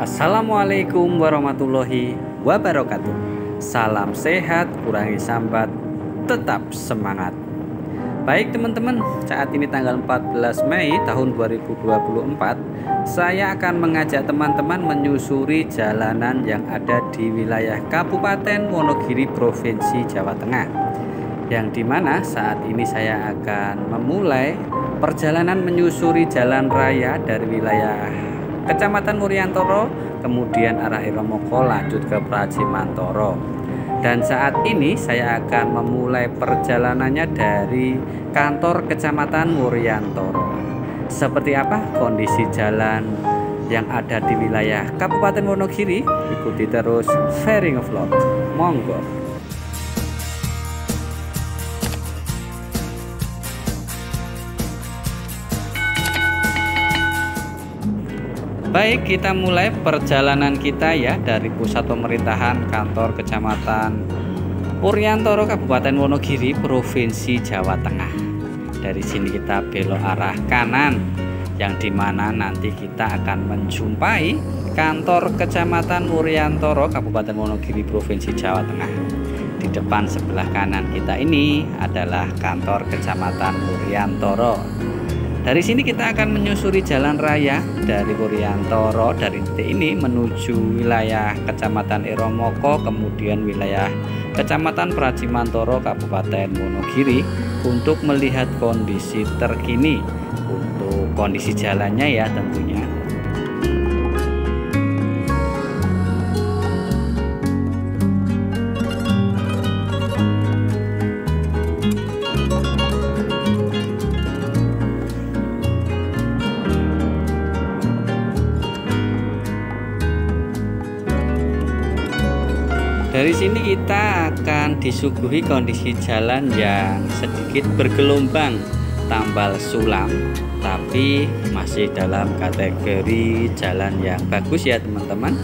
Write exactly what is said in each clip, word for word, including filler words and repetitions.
Assalamualaikum warahmatullahi wabarakatuh. Salam sehat, kurangi sambat, tetap semangat. Baik teman-teman, saat ini tanggal empat belas Mei tahun dua ribu dua puluh empat, saya akan mengajak teman-teman menyusuri jalanan yang ada di wilayah Kabupaten Wonogiri, Provinsi Jawa Tengah, yang dimana saat ini saya akan memulai perjalanan menyusuri jalan raya dari wilayah Kecamatan Wuryantoro, kemudian arah Eromoko, lanjut ke Pracimantoro. Dan saat ini saya akan memulai perjalanannya dari kantor Kecamatan Wuryantoro. Seperti apa kondisi jalan yang ada di wilayah Kabupaten Wonogiri? Ikuti terus Feri Ngevlog. Monggo. Baik, kita mulai perjalanan kita ya dari pusat pemerintahan kantor Kecamatan Wuryantoro, Kabupaten Wonogiri, Provinsi Jawa Tengah. Dari sini kita belok arah kanan, yang dimana nanti kita akan menjumpai kantor Kecamatan Wuryantoro, Kabupaten Wonogiri, Provinsi Jawa Tengah. Di depan sebelah kanan kita ini adalah kantor Kecamatan Wuryantoro. Dari sini kita akan menyusuri jalan raya dari Wuryantoro dari titik ini menuju wilayah Kecamatan Eromoko, kemudian wilayah Kecamatan Pracimantoro, Kabupaten Wonogiri, untuk melihat kondisi terkini untuk kondisi jalannya ya tentunya. Dari sini kita akan disuguhi kondisi jalan yang sedikit bergelombang, tambal sulam, tapi masih dalam kategori jalan yang bagus ya teman-teman.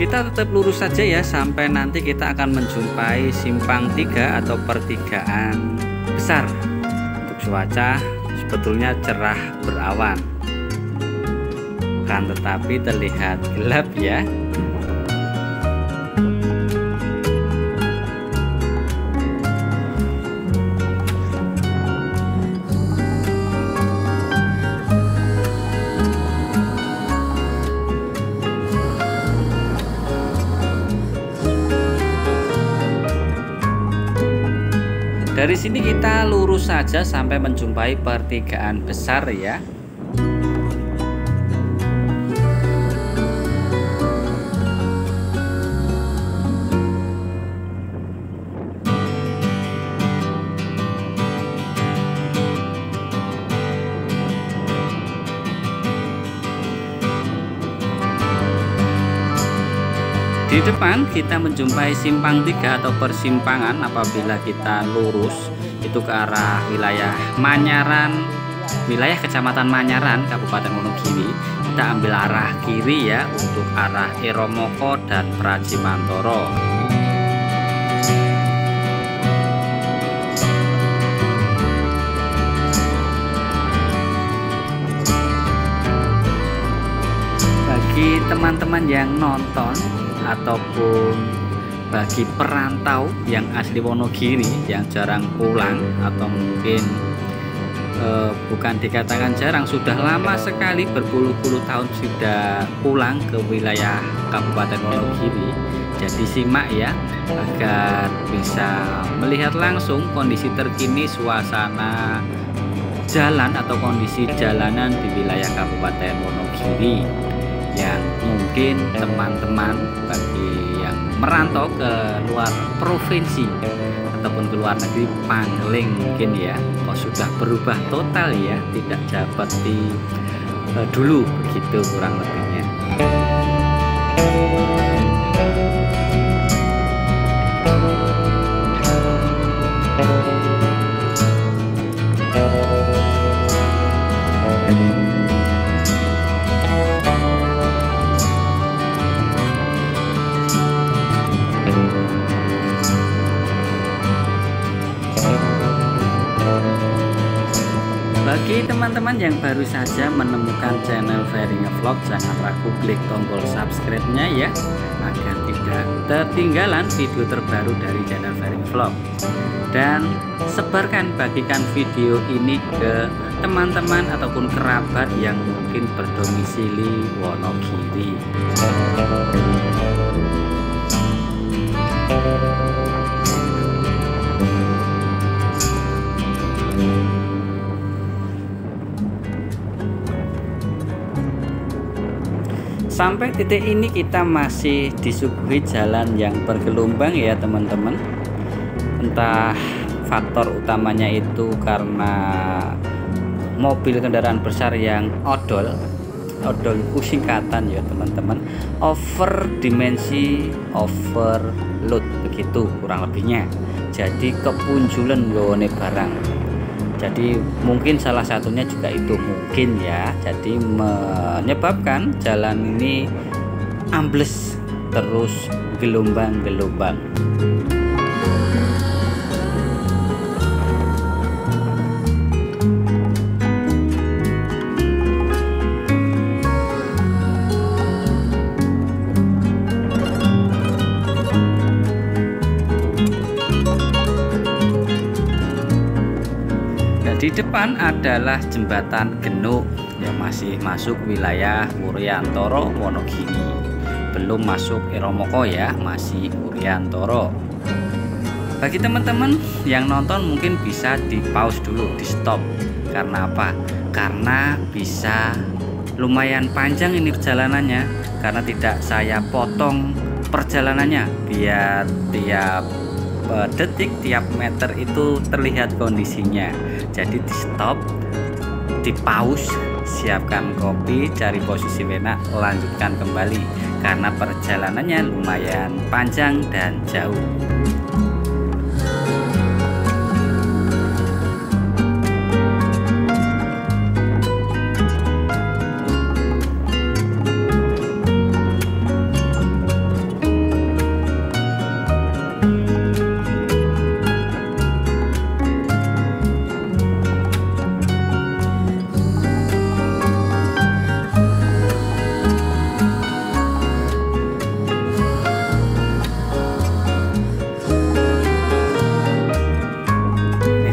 Kita tetap lurus saja ya sampai nanti kita akan menjumpai simpang tiga atau pertigaan besar. Untuk cuaca sebetulnya cerah berawan, kan tetapi terlihat gelap ya. Dari sini kita lurus saja sampai menjumpai pertigaan besar ya. Di depan kita menjumpai simpang tiga atau persimpangan. Apabila kita lurus itu ke arah wilayah Manyaran, wilayah Kecamatan Manyaran, Kabupaten Wonogiri, kita ambil arah kiri ya untuk arah Eromoko dan Pracimantoro. Bagi teman-teman yang nonton ataupun bagi perantau yang asli Wonogiri yang jarang pulang, atau mungkin eh, bukan dikatakan jarang, sudah lama sekali berpuluh-puluh tahun sudah pulang ke wilayah Kabupaten Wonogiri, jadi simak ya agar bisa melihat langsung kondisi terkini suasana jalan atau kondisi jalanan di wilayah Kabupaten Wonogiri yang mungkin teman-teman bagi yang merantau ke luar provinsi ataupun ke luar negeri paling mungkin ya, kok sudah berubah total ya, tidak seperti eh, dulu begitu kurang lebihnya. Bagi teman-teman yang baru saja menemukan channel Feri Ngevlog, jangan ragu klik tombol subscribe-nya ya, agar tidak ketinggalan video terbaru dari channel Feri Ngevlog. Dan sebarkan, bagikan video ini ke teman-teman ataupun kerabat yang mungkin berdomisili Wonogiri. Sampai titik ini kita masih disuguhi jalan yang bergelombang ya teman-teman. Entah faktor utamanya itu karena mobil kendaraan besar yang odol. Odol itu singkatan ya teman-teman, over dimensi overload, begitu kurang lebihnya. Jadi kepunjulan lone barang. Jadi mungkin salah satunya juga itu mungkin ya, jadi menyebabkan jalan ini ambles terus gelombang-gelombang. Di depan adalah jembatan Genuk yang masih masuk wilayah Wuryantoro Wonogiri, belum masuk Eromoko ya, masih Wuryantoro. Bagi teman-teman yang nonton mungkin bisa di pause dulu, di stop. Karena apa? Karena bisa lumayan panjang ini perjalanannya, karena tidak saya potong perjalanannya biar tiap detik, tiap meter itu terlihat kondisinya. Jadi di stop, di pause, siapkan kopi, cari posisi enak, lanjutkan kembali karena perjalanannya lumayan panjang dan jauh.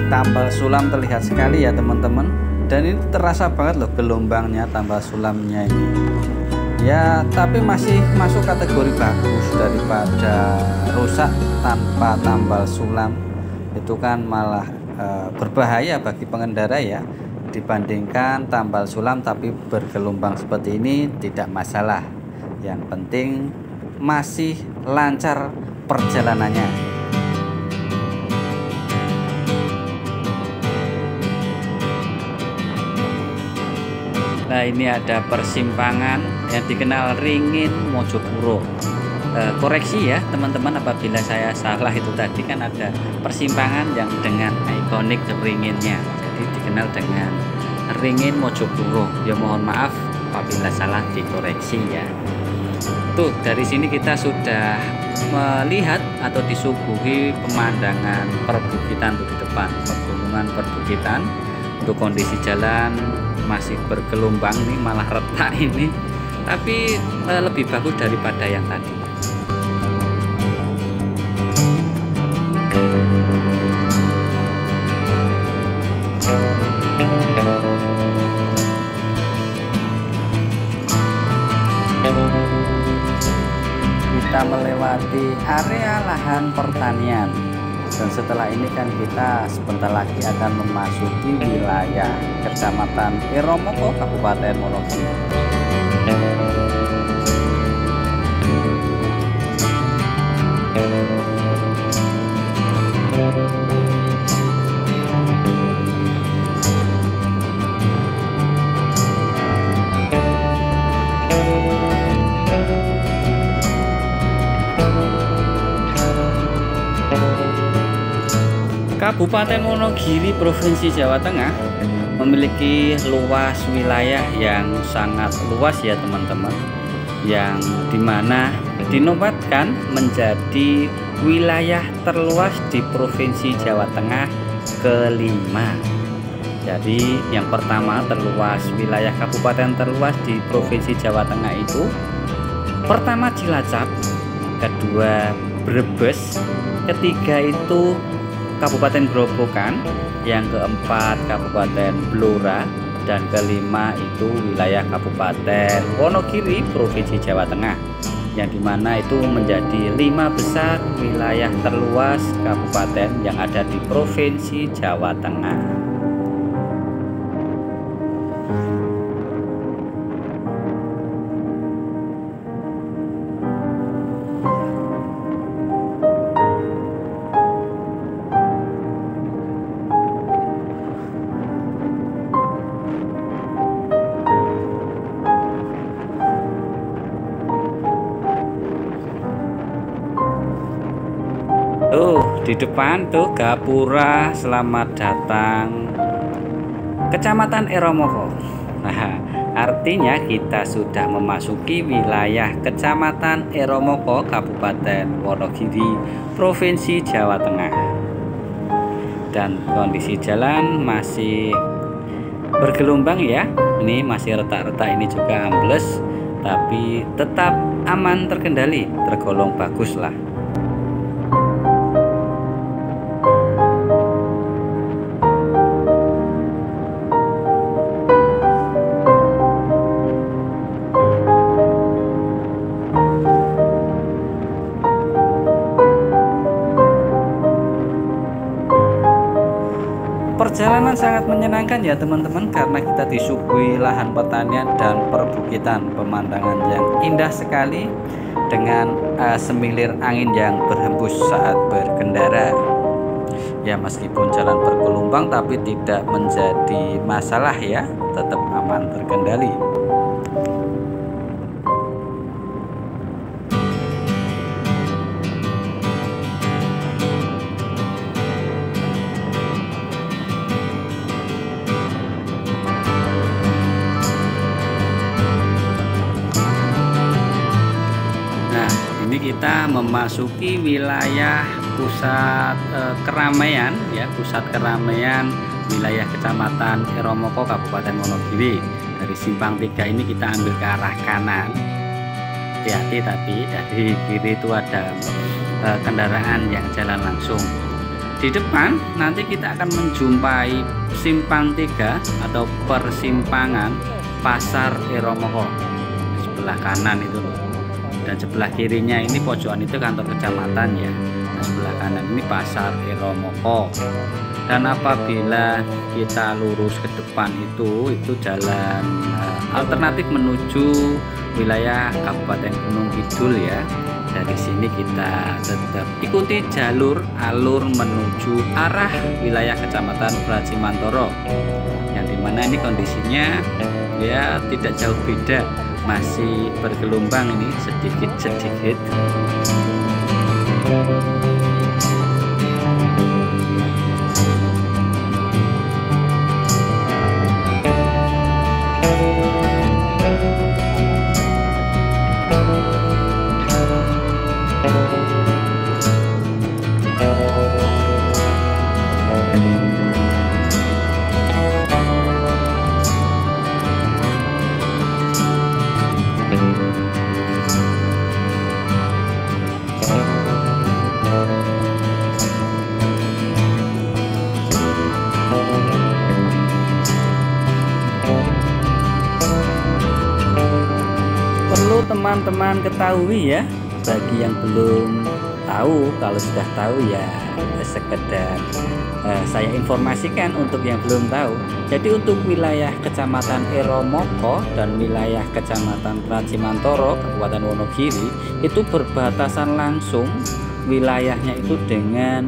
Tambal sulam terlihat sekali ya teman-teman, dan ini terasa banget loh gelombangnya, tambal sulamnya ini ya, tapi masih masuk kategori bagus daripada rusak tanpa tambal sulam. Itu kan malah e, berbahaya bagi pengendara ya, dibandingkan tambal sulam tapi bergelombang seperti ini tidak masalah, yang penting masih lancar perjalanannya. Nah, ini ada persimpangan yang dikenal Ringin Mojopuro. E, koreksi ya teman-teman apabila saya salah, itu tadi kan ada persimpangan yang dengan ikonik ringinnya, jadi dikenal dengan Ringin Mojopuro. Ya mohon maaf apabila salah, dikoreksi ya. Tuh, dari sini kita sudah melihat atau disuguhi pemandangan perbukitan tuh di depan, pegunungan perbukitan. Untuk kondisi jalan masih bergelombang nih, malah retak ini, tapi e, lebih bagus daripada yang tadi. Kita melewati area lahan pertanian, dan setelah ini kan kita sebentar lagi akan memasuki wilayah Kecamatan Eromoko, Kabupaten Wonogiri. Kabupaten Wonogiri, Provinsi Jawa Tengah, memiliki luas wilayah yang sangat luas ya teman-teman, yang dimana dinobatkan menjadi wilayah terluas di Provinsi Jawa Tengah kelima. Jadi yang pertama terluas, wilayah kabupaten terluas di Provinsi Jawa Tengah itu pertama Cilacap, kedua Brebes, ketiga itu Kabupaten Grobogan, yang keempat Kabupaten Blora, dan kelima itu wilayah Kabupaten Wonogiri Provinsi Jawa Tengah, yang dimana itu menjadi lima besar wilayah terluas kabupaten yang ada di Provinsi Jawa Tengah. Di depan tuh Gapura, selamat datang Kecamatan Eromoko. Nah, artinya kita sudah memasuki wilayah Kecamatan Eromoko, Kabupaten Wonogiri, Provinsi Jawa Tengah. Dan kondisi jalan masih bergelombang ya. Ini masih retak-retak, ini juga ambles, tapi tetap aman terkendali, tergolong bagus lah. Perjalanan sangat menyenangkan ya teman-teman, karena kita disuguhi lahan pertanian dan perbukitan, pemandangan yang indah sekali dengan uh, semilir angin yang berhembus saat berkendara. Ya meskipun jalan bergelombang tapi tidak menjadi masalah ya, tetap aman terkendali. Kita memasuki wilayah pusat eh, keramaian ya, pusat keramaian wilayah Kecamatan Eromoko, Kabupaten Wonogiri. Dari simpang tiga ini kita ambil ke arah kanan. Hati-hati, tapi dari kiri itu ada eh, kendaraan yang jalan langsung. Di depan nanti kita akan menjumpai simpang tiga atau persimpangan Pasar Eromoko. Sebelah kanan itu loh. Dan sebelah kirinya ini pojokan itu kantor kecamatan ya. Dan sebelah kanan ini Pasar Eromoko. Dan apabila kita lurus ke depan itu itu jalan uh, alternatif menuju wilayah Kabupaten Gunung Kidul ya. Dari sini kita tetap ikuti jalur alur menuju arah wilayah Kecamatan Pracimantoro. Yang dimana ini kondisinya ya tidak jauh beda. Masih bergelombang ini sedikit-sedikit. Teman-teman ketahui ya, bagi yang belum tahu, kalau sudah tahu ya sekedar eh, saya informasikan untuk yang belum tahu. Jadi untuk wilayah Kecamatan Eromoko dan wilayah Kecamatan Pracimantoro, Kabupaten Wonogiri, itu berbatasan langsung wilayahnya itu dengan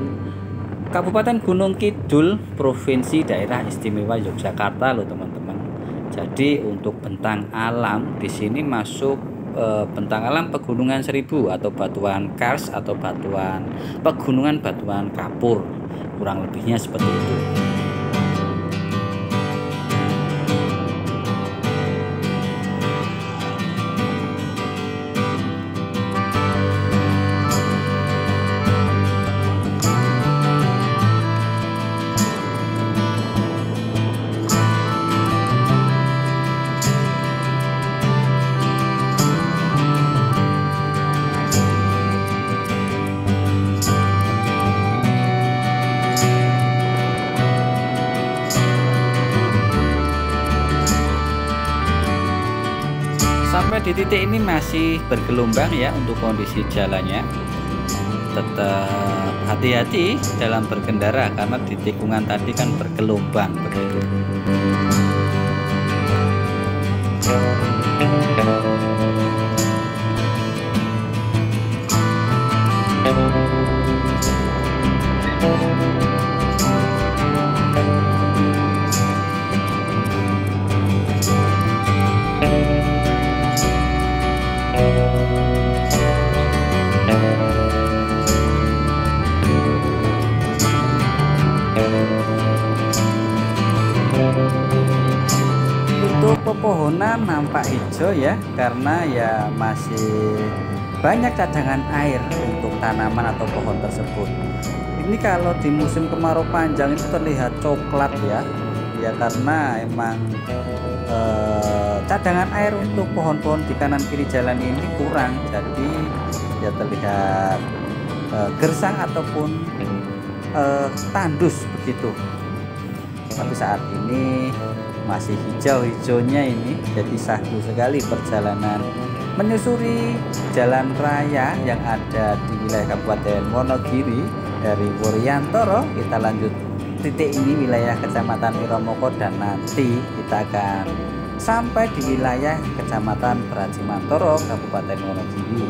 Kabupaten Gunung Kidul, Provinsi Daerah Istimewa Yogyakarta loh teman-teman. Jadi untuk bentang alam di sini masuk bentang alam pegunungan seribu atau batuan kars atau batuan pegunungan batuan kapur, kurang lebihnya seperti itu. di titik ini masih bergelombang ya untuk kondisi jalannya. Tetap hati-hati dalam berkendara karena di tikungan tadi kan bergelombang begitu. Pepohonan nampak hijau ya, karena ya masih banyak cadangan air untuk tanaman atau pohon tersebut. Ini kalau di musim kemarau panjang itu terlihat coklat ya, ya karena emang eh, cadangan air untuk pohon-pohon di kanan kiri jalan ini kurang, jadi ya terlihat eh, gersang ataupun eh, tandus begitu. Tapi saat ini masih hijau-hijaunya ini, jadi sahdu sekali perjalanan menyusuri jalan raya yang ada di wilayah Kabupaten Wonogiri. Dari Wuryantoro kita lanjut titik ini wilayah Kecamatan Eromoko dan nanti kita akan sampai di wilayah Kecamatan Pracimantoro Kabupaten Wonogiri.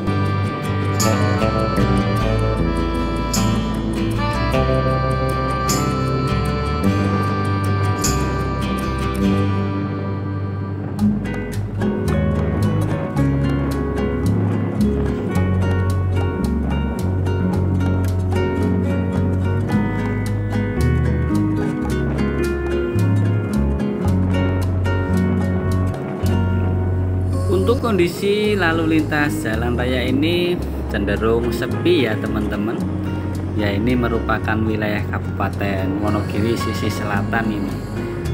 Untuk kondisi lalu lintas jalan raya ini cenderung sepi ya teman-teman. Ya ini merupakan wilayah Kabupaten Wonogiri sisi selatan ini.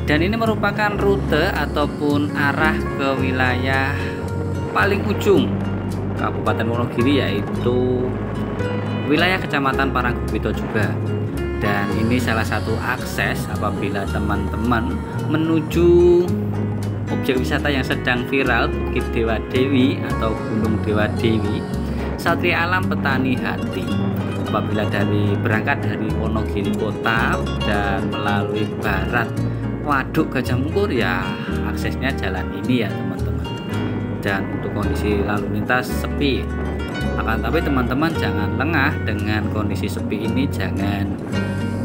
Dan ini merupakan rute ataupun arah ke wilayah paling ujung Kabupaten Wonogiri, yaitu wilayah Kecamatan Parangupito juga. Dan ini salah satu akses apabila teman-teman menuju objek wisata yang sedang viral, Bukit Dewa Dewi atau Gunung Dewa Dewi, Satria Alam Petani Hati. Apabila dari berangkat dari Wonogiri Kota dan melalui barat Waduk Gajah Mungkur, ya aksesnya jalan ini ya teman-teman. Dan untuk kondisi lalu lintas sepi, akan tapi teman-teman jangan lengah dengan kondisi sepi ini, jangan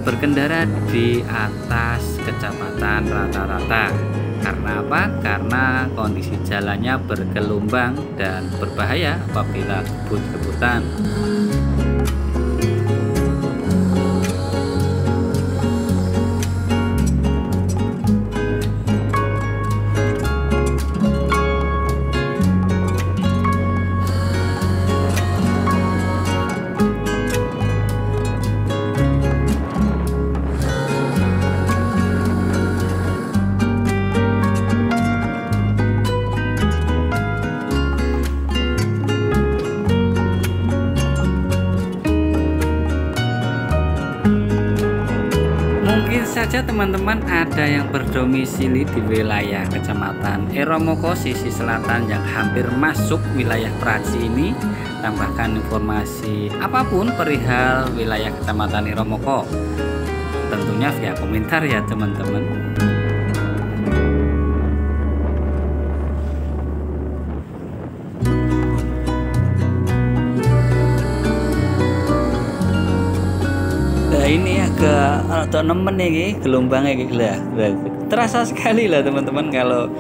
berkendara di atas kecepatan rata-rata. Karena apa? Karena kondisi jalannya bergelombang dan berbahaya apabila kebut-kebutan. Saja teman-teman ada yang berdomisili di wilayah Kecamatan Eromoko sisi selatan yang hampir masuk wilayah Praci ini. Tambahkan informasi apapun perihal wilayah Kecamatan Eromoko tentunya via komentar ya teman-teman. Ini agak agak nemen nih gelombangnya gitu lah. Terasa sekali lah teman-teman kalau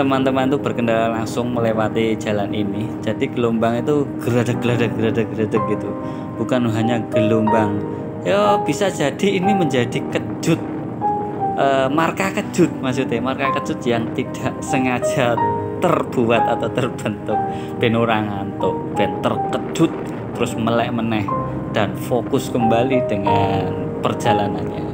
teman-teman tuh berkendara langsung melewati jalan ini. Jadi gelombang itu geradak-geradak-geradak-geradak gitu. Bukan hanya gelombang. Yo bisa jadi ini menjadi kejut. E, marka kejut maksudnya, marka kejut yang tidak sengaja terbuat atau terbentuk. Ben ora ngantuk, ben terkejut terus melek meneh. Dan fokus kembali dengan perjalanannya.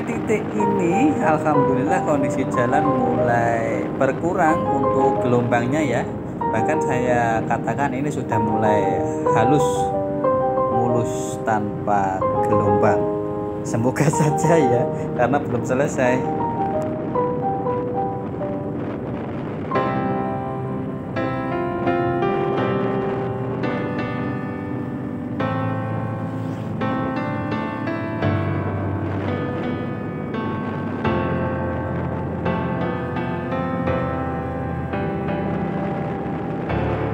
sampai titik ini alhamdulillah kondisi jalan mulai berkurang untuk gelombangnya ya. Bahkan saya katakan ini sudah mulai halus, mulus tanpa gelombang. Semoga saja ya, karena belum selesai.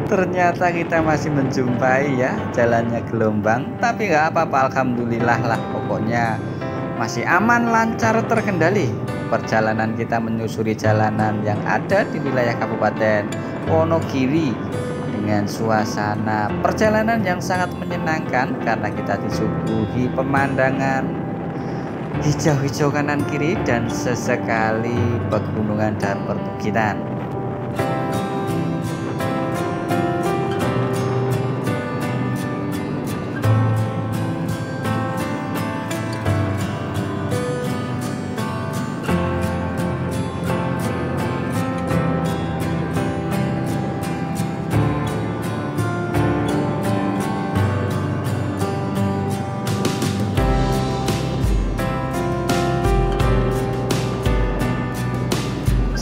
Ternyata kita masih menjumpai ya jalannya gelombang, tapi nggak apa-apa, alhamdulillah lah, pokoknya masih aman, lancar, terkendali perjalanan kita menyusuri jalanan yang ada di wilayah Kabupaten Wonogiri dengan suasana perjalanan yang sangat menyenangkan karena kita disuguhi pemandangan hijau-hijau kanan kiri dan sesekali pegunungan dan perbukitan.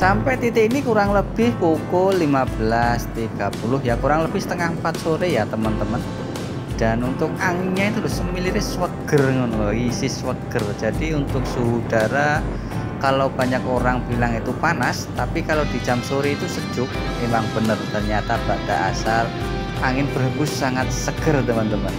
Sampai titik ini kurang lebih pukul lima belas tiga puluh ya, kurang lebih setengah empat sore ya teman-teman. Dan untuk anginnya itu semilire sweger ngono, isi sweger. Jadi untuk suhu udara kalau banyak orang bilang itu panas, tapi kalau di jam sore itu sejuk. Memang benar, ternyata pada asar angin berhembus sangat seger teman-teman.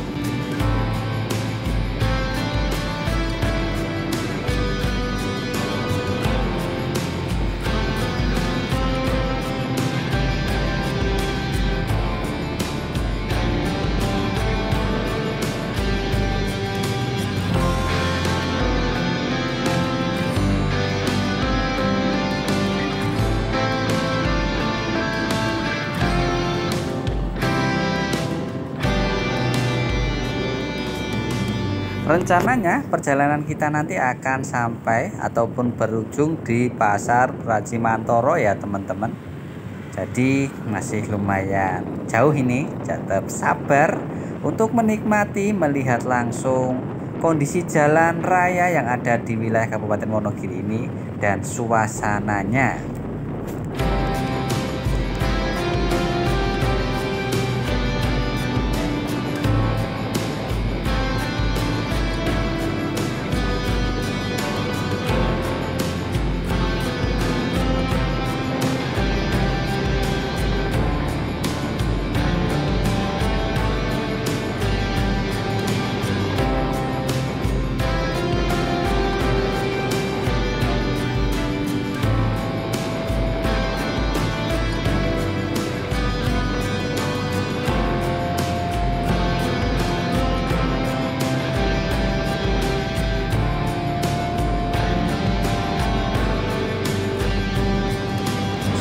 Rencananya perjalanan kita nanti akan sampai ataupun berujung di pasar Pracimantoro ya teman-teman. Jadi masih lumayan jauh ini, tetap sabar untuk menikmati, melihat langsung kondisi jalan raya yang ada di wilayah Kabupaten Wonogiri ini dan suasananya.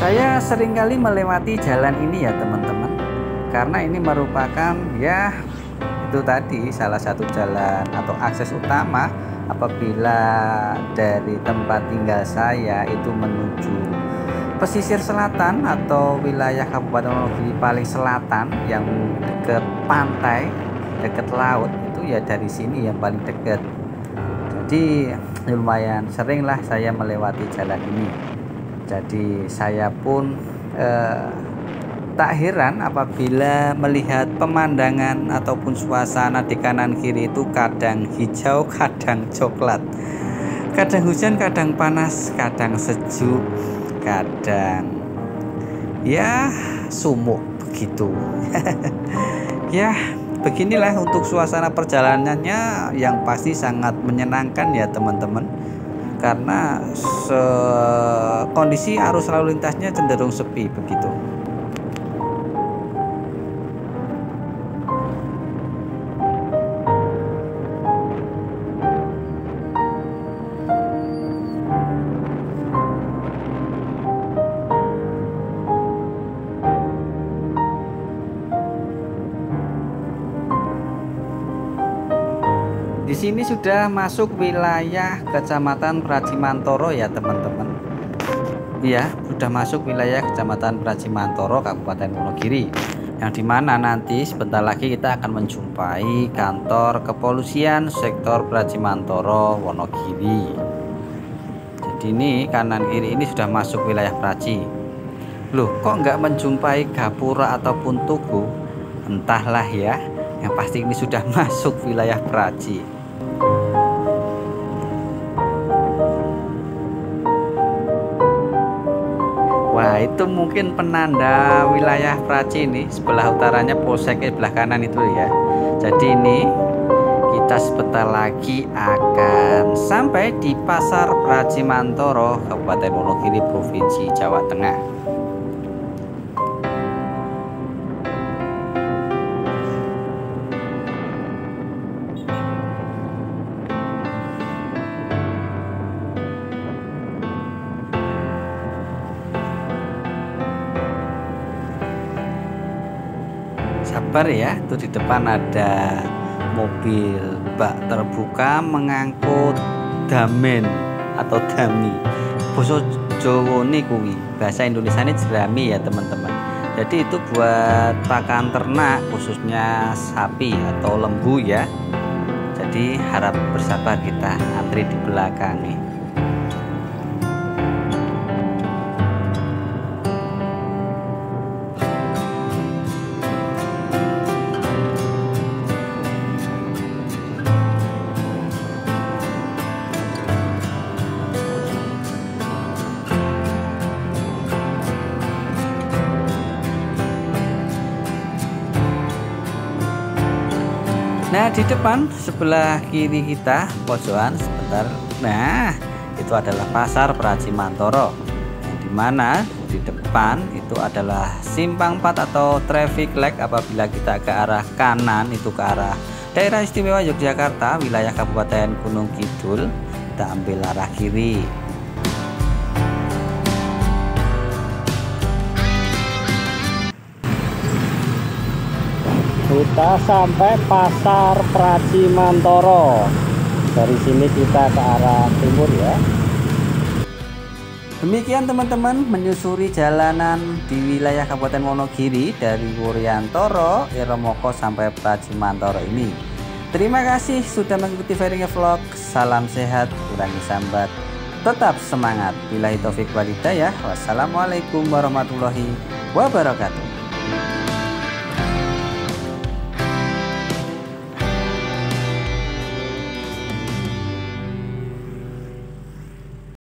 Saya seringkali melewati jalan ini ya teman-teman, karena ini merupakan ya itu tadi salah satu jalan atau akses utama apabila dari tempat tinggal saya itu menuju pesisir selatan atau wilayah Kabupaten Wonogiri paling selatan yang dekat pantai, dekat laut itu ya dari sini yang paling dekat. Jadi lumayan seringlah saya melewati jalan ini. Jadi saya pun eh, tak heran apabila melihat pemandangan ataupun suasana di kanan kiri itu kadang hijau, kadang coklat, kadang hujan, kadang panas, kadang sejuk, kadang ya sumuk begitu. Ya beginilah untuk suasana perjalanannya yang pasti sangat menyenangkan ya teman-teman. Karena kondisi arus lalu lintasnya cenderung sepi begitu. Di sini sudah masuk wilayah Kecamatan Pracimantoro ya teman-teman. Iya, sudah masuk wilayah Kecamatan Pracimantoro, Kabupaten Wonogiri. Yang dimana nanti sebentar lagi kita akan menjumpai kantor kepolisian sektor Pracimantoro Wonogiri. Jadi ini kanan kiri ini sudah masuk wilayah Praci. Loh, kok nggak menjumpai gapura ataupun tugu? Entahlah ya. Yang pasti ini sudah masuk wilayah Praci. Wah, itu mungkin penanda wilayah Praci ini. Sebelah utaranya polsek, sebelah kanan itu ya. Jadi ini kita sebentar lagi akan sampai di Pasar Pracimantoro, Kabupaten Wonogiri, Provinsi Jawa Tengah. Sabar ya, itu di depan ada mobil bak terbuka mengangkut damen atau dami. Basa Jawa niku bahasa Indonesiane jerami ya teman-teman. Jadi itu buat pakan ternak khususnya sapi atau lembu ya. Jadi harap bersabar, kita antri di belakang nih. Nah, di depan sebelah kiri kita pojokan sebentar. Nah, itu adalah Pasar Pracimantoro. Yang dimana di depan itu adalah simpang empat atau traffic light. Apabila kita ke arah kanan itu ke arah Daerah Istimewa Yogyakarta, wilayah Kabupaten Gunung Kidul. Kita ambil arah kiri. Kita sampai Pasar Pracimantoro. Dari sini kita ke arah timur ya. Demikian teman-teman menyusuri jalanan di wilayah Kabupaten Wonogiri dari Wuryantoro, Eromoko sampai Pracimantoro ini. Terima kasih sudah mengikuti Feri Ngevlog. Salam sehat, kurangi sambat, tetap semangat. Billahi taufik wal hidayah. Wassalamualaikum warahmatullahi wabarakatuh.